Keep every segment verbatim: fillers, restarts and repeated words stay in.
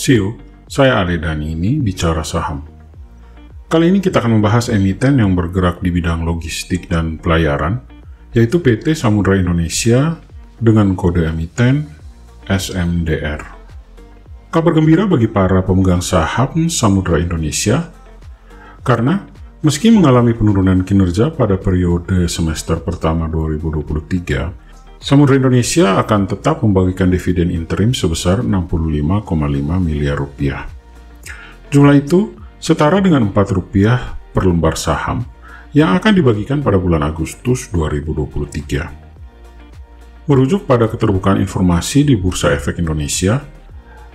S I U, saya Ale Danini, bicara saham. Kali ini kita akan membahas emiten yang bergerak di bidang logistik dan pelayaran, yaitu P T Samudera Indonesia dengan kode emiten S M D R. Kabar gembira bagi para pemegang saham Samudera Indonesia, karena meski mengalami penurunan kinerja pada periode semester pertama dua ribu dua puluh tiga, Samudera Indonesia akan tetap membagikan dividen interim sebesar enam puluh lima koma lima miliar rupiah. Jumlah itu setara dengan empat rupiah per lembar saham yang akan dibagikan pada bulan Agustus dua ribu dua puluh tiga. Merujuk pada keterbukaan informasi di Bursa Efek Indonesia,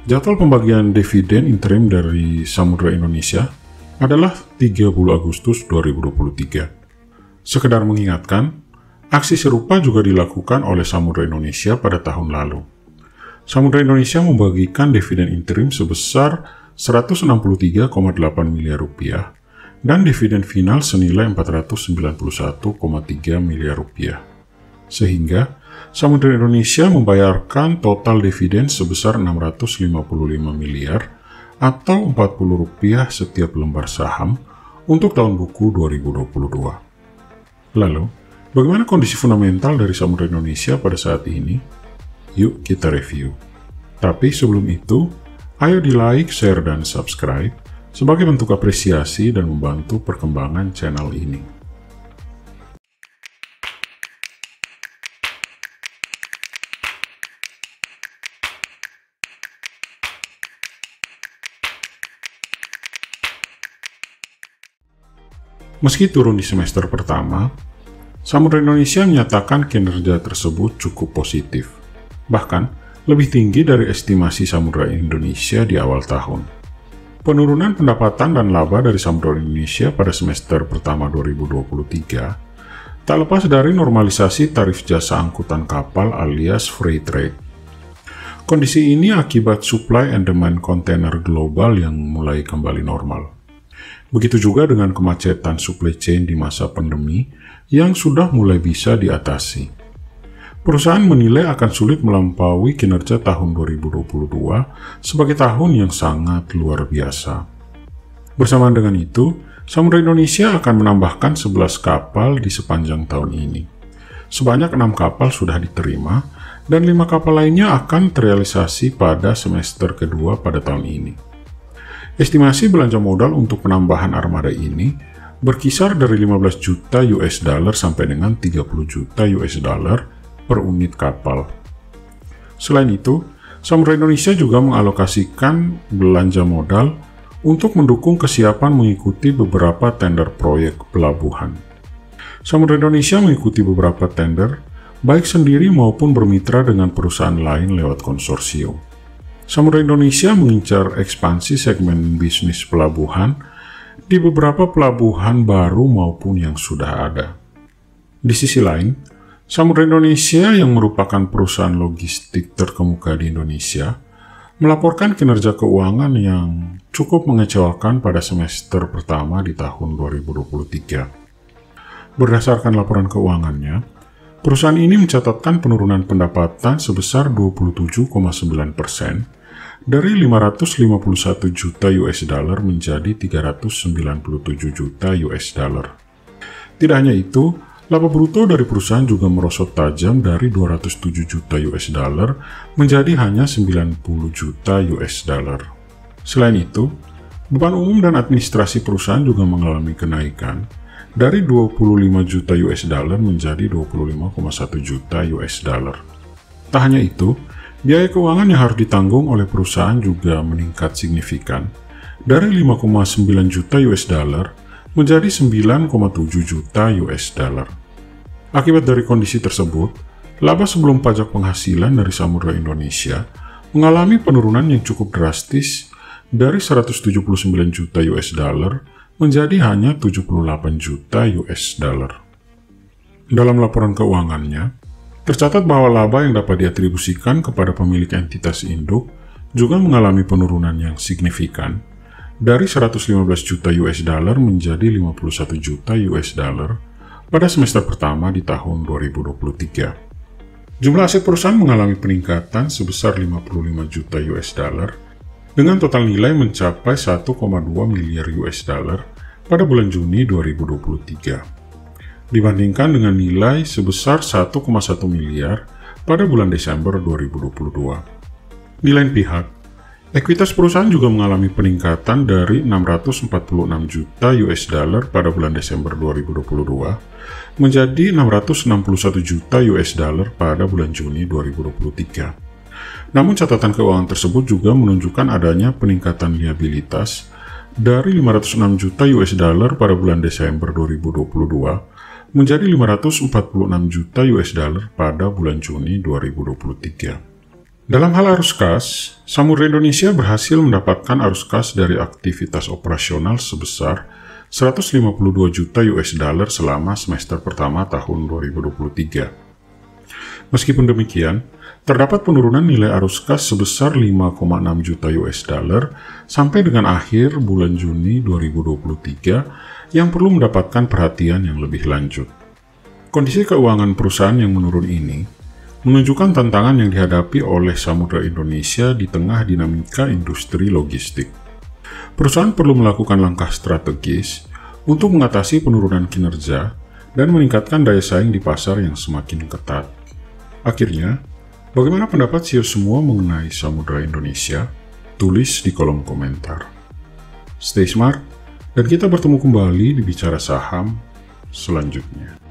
jadwal pembagian dividen interim dari Samudera Indonesia adalah tiga puluh Agustus dua ribu dua puluh tiga. Sekedar mengingatkan, aksi serupa juga dilakukan oleh Samudera Indonesia pada tahun lalu. Samudera Indonesia membagikan dividen interim sebesar seratus enam puluh tiga koma delapan miliar rupiah dan dividen final senilai empat ratus sembilan puluh satu koma tiga miliar rupiah. Sehingga Samudera Indonesia membayarkan total dividen sebesar enam ratus lima puluh lima miliar atau empat puluh rupiah setiap lembar saham untuk tahun buku dua ribu dua puluh dua. Lalu, bagaimana kondisi fundamental dari Samudera Indonesia pada saat ini? Yuk kita review. Tapi sebelum itu, ayo di like, share, dan subscribe sebagai bentuk apresiasi dan membantu perkembangan channel ini. Meski turun di semester pertama, Samudera Indonesia menyatakan kinerja tersebut cukup positif, bahkan lebih tinggi dari estimasi Samudera Indonesia di awal tahun. Penurunan pendapatan dan laba dari Samudera Indonesia pada semester pertama dua ribu dua puluh tiga tak lepas dari normalisasi tarif jasa angkutan kapal alias freight rate. Kondisi ini akibat supply and demand kontainer global yang mulai kembali normal. Begitu juga dengan kemacetan supply chain di masa pandemi yang sudah mulai bisa diatasi. Perusahaan menilai akan sulit melampaui kinerja tahun dua ribu dua puluh dua sebagai tahun yang sangat luar biasa. Bersamaan dengan itu, Samudera Indonesia akan menambahkan sebelas kapal di sepanjang tahun ini. Sebanyak enam kapal sudah diterima dan lima kapal lainnya akan terrealisasi pada semester kedua pada tahun ini. Estimasi belanja modal untuk penambahan armada ini berkisar dari lima belas juta U S dollar sampai dengan tiga puluh juta U S dollar per unit kapal. Selain itu, Samudera Indonesia juga mengalokasikan belanja modal untuk mendukung kesiapan mengikuti beberapa tender proyek pelabuhan. Samudera Indonesia mengikuti beberapa tender, baik sendiri maupun bermitra dengan perusahaan lain lewat konsorsium. Samudera Indonesia mengincar ekspansi segmen bisnis pelabuhan di beberapa pelabuhan baru maupun yang sudah ada. Di sisi lain, Samudera Indonesia yang merupakan perusahaan logistik terkemuka di Indonesia melaporkan kinerja keuangan yang cukup mengecewakan pada semester pertama di tahun dua ribu dua puluh tiga. Berdasarkan laporan keuangannya, perusahaan ini mencatatkan penurunan pendapatan sebesar dua puluh tujuh koma sembilan persen dari lima ratus lima puluh satu juta U S dollar menjadi tiga ratus sembilan puluh tujuh juta U S dollar. Tidak hanya itu, laba bruto dari perusahaan juga merosot tajam dari dua ratus tujuh juta U S dollar menjadi hanya sembilan puluh juta U S dollar. Selain itu, beban umum dan administrasi perusahaan juga mengalami kenaikan dari dua puluh lima juta U S dollar menjadi dua puluh lima koma satu juta U S dollar. Tak hanya itu, biaya keuangan yang harus ditanggung oleh perusahaan juga meningkat signifikan dari lima koma sembilan juta U S dollar menjadi sembilan koma tujuh juta U S dollar. Akibat dari kondisi tersebut, laba sebelum pajak penghasilan dari Samudera Indonesia mengalami penurunan yang cukup drastis dari seratus tujuh puluh sembilan juta U S dollar menjadi hanya tujuh puluh delapan juta U S dollar. Dalam laporan keuangannya, tercatat bahwa laba yang dapat diatribusikan kepada pemilik entitas induk juga mengalami penurunan yang signifikan dari seratus lima belas juta U S dollar menjadi lima puluh satu juta U S dollar pada semester pertama di tahun dua ribu dua puluh tiga. Jumlah aset perusahaan mengalami peningkatan sebesar lima puluh lima juta U S dollar dengan total nilai mencapai satu koma dua miliar U S dollar pada bulan Juni dua ribu dua puluh tiga, dibandingkan dengan nilai sebesar satu koma satu miliar pada bulan Desember dua ribu dua puluh dua. Di lain pihak, ekuitas perusahaan juga mengalami peningkatan dari enam ratus empat puluh enam juta U S dollar pada bulan Desember dua ribu dua puluh dua menjadi enam ratus enam puluh satu juta U S dollar pada bulan Juni dua ribu dua puluh tiga. Namun catatan keuangan tersebut juga menunjukkan adanya peningkatan liabilitas dari lima ratus enam juta U S dollar pada bulan Desember dua ribu dua puluh dua menjadi lima ratus empat puluh enam juta U S dollar pada bulan Juni dua ribu dua puluh tiga. Dalam hal arus kas, Samudera Indonesia berhasil mendapatkan arus kas dari aktivitas operasional sebesar seratus lima puluh dua juta U S dollar selama semester pertama tahun dua ribu dua puluh tiga. Meskipun demikian, terdapat penurunan nilai arus kas sebesar lima koma enam juta U S dollar sampai dengan akhir bulan Juni dua ribu dua puluh tiga yang perlu mendapatkan perhatian yang lebih lanjut. Kondisi keuangan perusahaan yang menurun ini menunjukkan tantangan yang dihadapi oleh Samudera Indonesia di tengah dinamika industri logistik. Perusahaan perlu melakukan langkah strategis untuk mengatasi penurunan kinerja dan meningkatkan daya saing di pasar yang semakin ketat. Akhirnya, bagaimana pendapat C E O semua mengenai Samudera Indonesia? Tulis di kolom komentar. Stay smart, dan kita bertemu kembali di Bicara Saham selanjutnya.